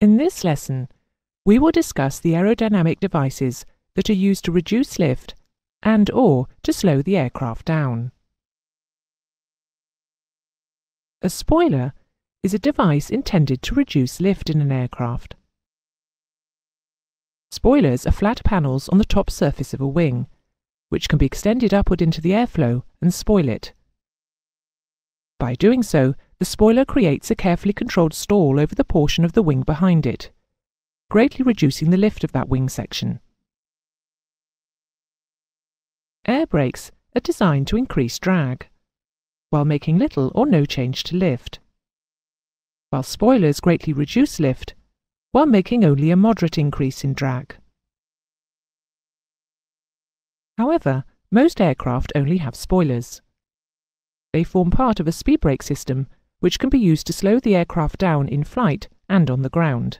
In this lesson, we will discuss the aerodynamic devices that are used to reduce lift and or to slow the aircraft down. A spoiler is a device intended to reduce lift in an aircraft. Spoilers are flat panels on the top surface of a wing, which can be extended upward into the airflow and spoil it. By doing so, the spoiler creates a carefully controlled stall over the portion of the wing behind it, greatly reducing the lift of that wing section. Air brakes are designed to increase drag, while making little or no change to lift, while spoilers greatly reduce lift, while making only a moderate increase in drag. However, most aircraft only have spoilers. They form part of a speed brake system which can be used to slow the aircraft down in flight and on the ground.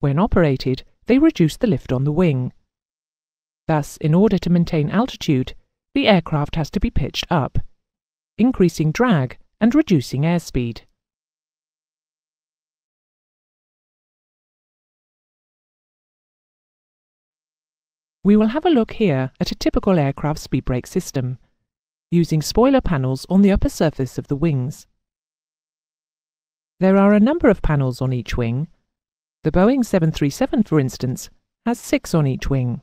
When operated, they reduce the lift on the wing. Thus, in order to maintain altitude, the aircraft has to be pitched up, increasing drag and reducing airspeed. We will have a look here at a typical aircraft speed brake system, using spoiler panels on the upper surface of the wings. There are a number of panels on each wing. The Boeing 737, for instance, has 6 on each wing.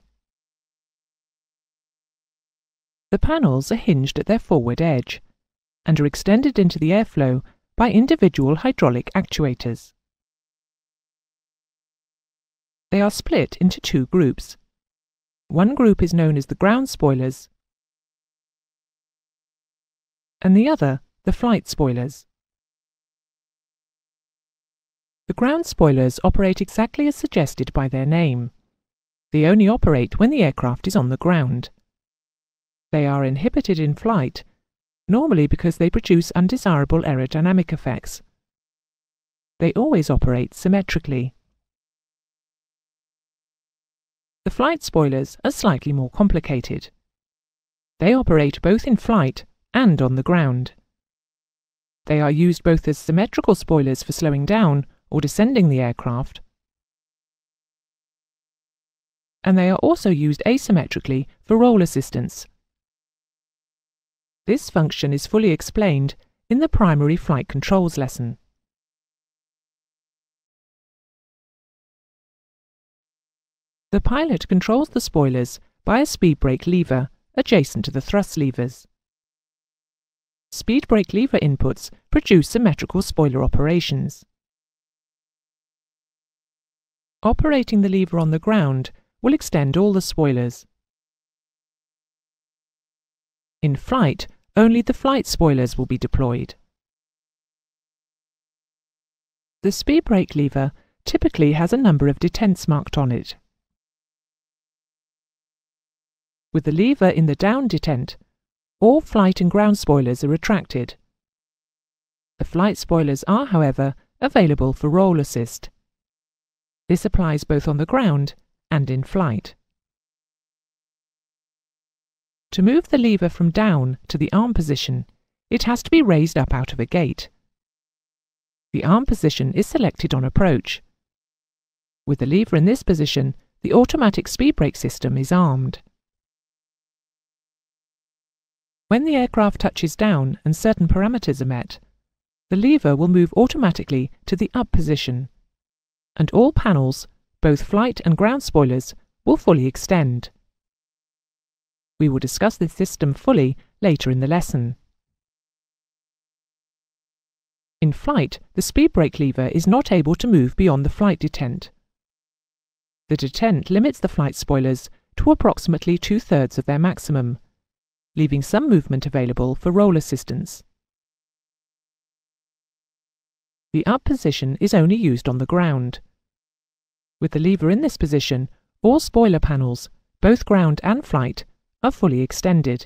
The panels are hinged at their forward edge and are extended into the airflow by individual hydraulic actuators. They are split into two groups. One group is known as the ground spoilers and the other the flight spoilers. The ground spoilers operate exactly as suggested by their name. They only operate when the aircraft is on the ground. They are inhibited in flight, normally because they produce undesirable aerodynamic effects. They always operate symmetrically. The flight spoilers are slightly more complicated. They operate both in flight and on the ground. They are used both as symmetrical spoilers for slowing down or descending the aircraft, and they are also used asymmetrically for roll assistance. This function is fully explained in the primary flight controls lesson. The pilot controls the spoilers by a speed brake lever adjacent to the thrust levers. Speed brake lever inputs produce symmetrical spoiler operations. Operating the lever on the ground will extend all the spoilers. In flight, only the flight spoilers will be deployed. The speed brake lever typically has a number of detents marked on it. With the lever in the down detent, all flight and ground spoilers are retracted. The flight spoilers are, however, available for roll assist. This applies both on the ground and in flight. To move the lever from down to the arm position, it has to be raised up out of a gate. The arm position is selected on approach. With the lever in this position, the automatic speed brake system is armed. When the aircraft touches down and certain parameters are met, the lever will move automatically to the up position, and all panels, both flight and ground spoilers, will fully extend. We will discuss this system fully later in the lesson. In flight, the speed brake lever is not able to move beyond the flight detent. The detent limits the flight spoilers to approximately 2/3 of their maximum, leaving some movement available for roll assistance. The up position is only used on the ground. With the lever in this position, all spoiler panels, both ground and flight, are fully extended.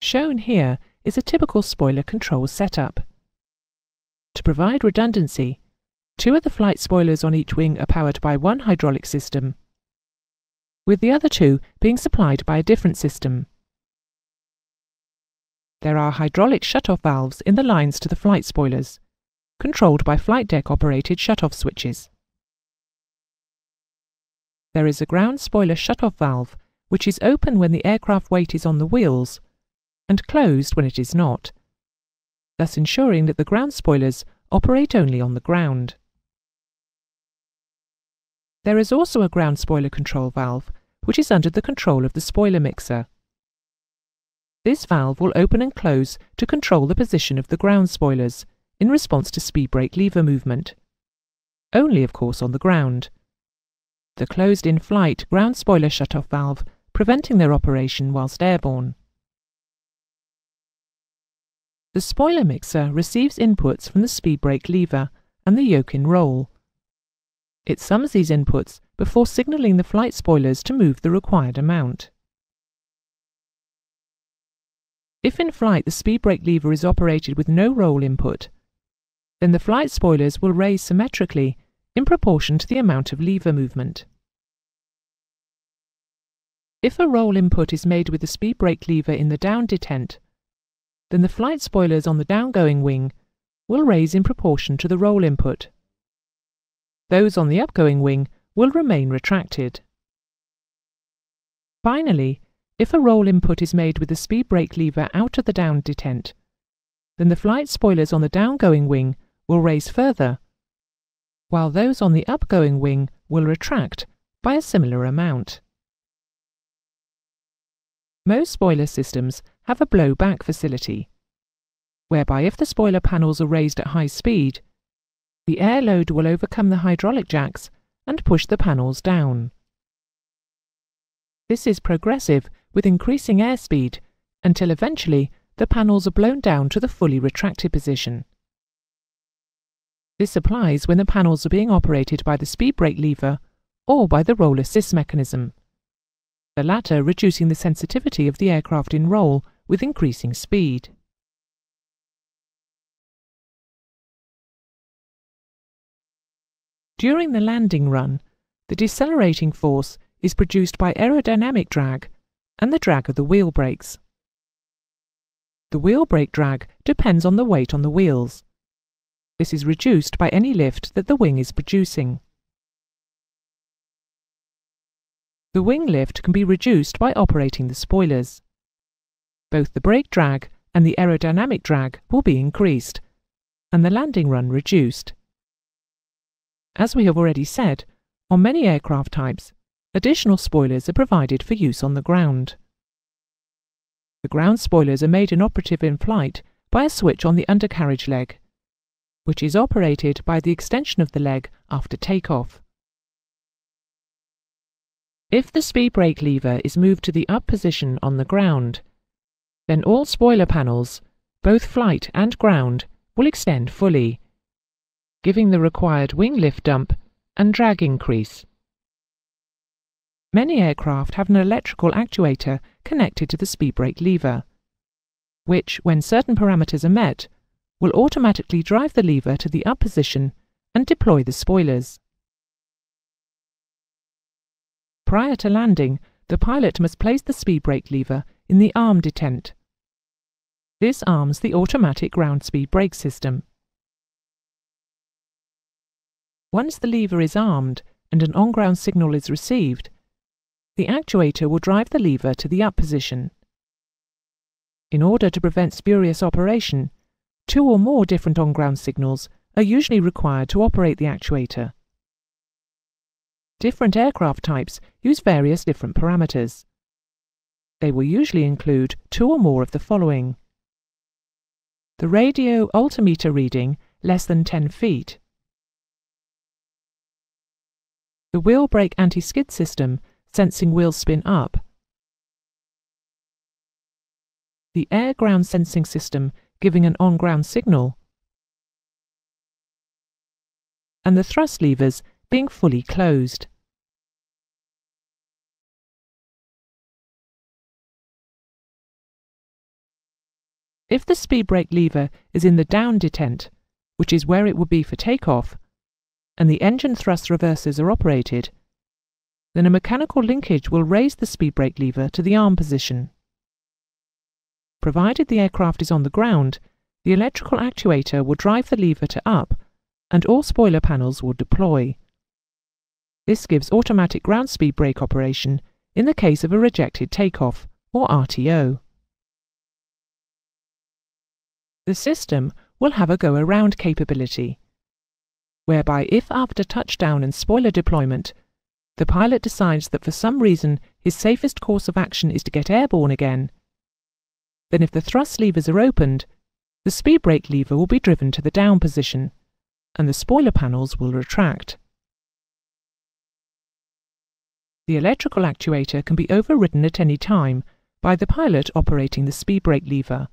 Shown here is a typical spoiler control setup. To provide redundancy, 2 of the flight spoilers on each wing are powered by one hydraulic system, with the other 2 being supplied by a different system. There are hydraulic shut-off valves in the lines to the flight spoilers, controlled by flight deck-operated shut-off switches. There is a ground spoiler shut-off valve, which is open when the aircraft weight is on the wheels and closed when it is not, thus ensuring that the ground spoilers operate only on the ground. There is also a ground spoiler control valve, which is under the control of the spoiler mixer. This valve will open and close to control the position of the ground spoilers in response to speed brake lever movement, only of course on the ground. The closed in-flight ground spoiler shut-off valve preventing their operation whilst airborne. The spoiler mixer receives inputs from the speed brake lever and the yoke in roll. It sums these inputs before signalling the flight spoilers to move the required amount. If in flight the speed brake lever is operated with no roll input, then the flight spoilers will raise symmetrically in proportion to the amount of lever movement. If a roll input is made with the speed brake lever in the down detent, then the flight spoilers on the downgoing wing will raise in proportion to the roll input. Those on the upgoing wing will remain retracted. Finally, if a roll input is made with the speed brake lever out of the down detent, then the flight spoilers on the downgoing wing will raise further, while those on the upgoing wing will retract by a similar amount. Most spoiler systems have a blow-back facility, whereby if the spoiler panels are raised at high speed, the air load will overcome the hydraulic jacks and push the panels down. This is progressive with increasing airspeed until eventually the panels are blown down to the fully retracted position. This applies when the panels are being operated by the speed brake lever or by the roll assist mechanism, the latter reducing the sensitivity of the aircraft in roll with increasing speed. During the landing run, the decelerating force is produced by aerodynamic drag and the drag of the wheel brakes. The wheel brake drag depends on the weight on the wheels. This is reduced by any lift that the wing is producing. The wing lift can be reduced by operating the spoilers. Both the brake drag and the aerodynamic drag will be increased, and the landing run reduced. As we have already said, on many aircraft types, additional spoilers are provided for use on the ground. The ground spoilers are made inoperative in flight by a switch on the undercarriage leg, which is operated by the extension of the leg after takeoff. If the speed brake lever is moved to the up position on the ground, then all spoiler panels, both flight and ground, will extend fully, giving the required wing lift dump and drag increase. Many aircraft have an electrical actuator connected to the speed brake lever, which, when certain parameters are met, will automatically drive the lever to the up position and deploy the spoilers. Prior to landing, the pilot must place the speed brake lever in the arm detent. This arms the automatic ground speed brake system. Once the lever is armed and an on-ground signal is received, the actuator will drive the lever to the up position. In order to prevent spurious operation, two or more different on-ground signals are usually required to operate the actuator. Different aircraft types use various different parameters. They will usually include two or more of the following: the radio altimeter reading less than 10 feet, the wheel brake anti-skid system sensing wheel spin up, the air ground sensing system giving an on-ground signal, and the thrust levers being fully closed. If the speed brake lever is in the down detent, which is where it would be for takeoff, and the engine thrust reversers are operated, then a mechanical linkage will raise the speed brake lever to the arm position. Provided the aircraft is on the ground, the electrical actuator will drive the lever to up and all spoiler panels will deploy. This gives automatic ground speed brake operation in the case of a rejected takeoff, or RTO. The system will have a go-around capability, whereby if after touchdown and spoiler deployment, the pilot decides that for some reason his safest course of action is to get airborne again, then if the thrust levers are opened, the speed brake lever will be driven to the down position, and the spoiler panels will retract. The electrical actuator can be overridden at any time by the pilot operating the speed brake lever.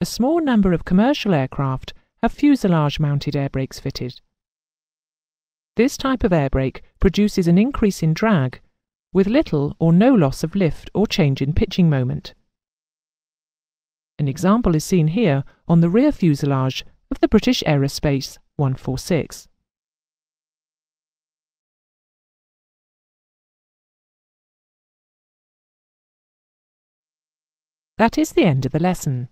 A small number of commercial aircraft have fuselage-mounted air brakes fitted. This type of air brake produces an increase in drag with little or no loss of lift or change in pitching moment. An example is seen here on the rear fuselage of the British Aerospace 146. That is the end of the lesson.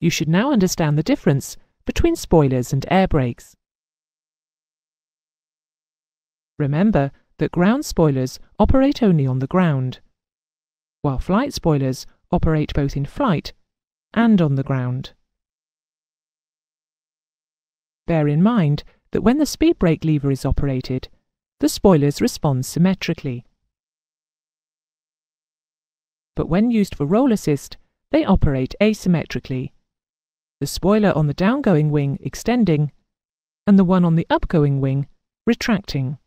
You should now understand the difference between spoilers and air brakes. Remember that ground spoilers operate only on the ground, while flight spoilers operate both in flight and on the ground. Bear in mind that when the speed brake lever is operated, the spoilers respond symmetrically. But when used for roll assist, they operate asymmetrically, the spoiler on the downgoing wing extending and the one on the upgoing wing retracting.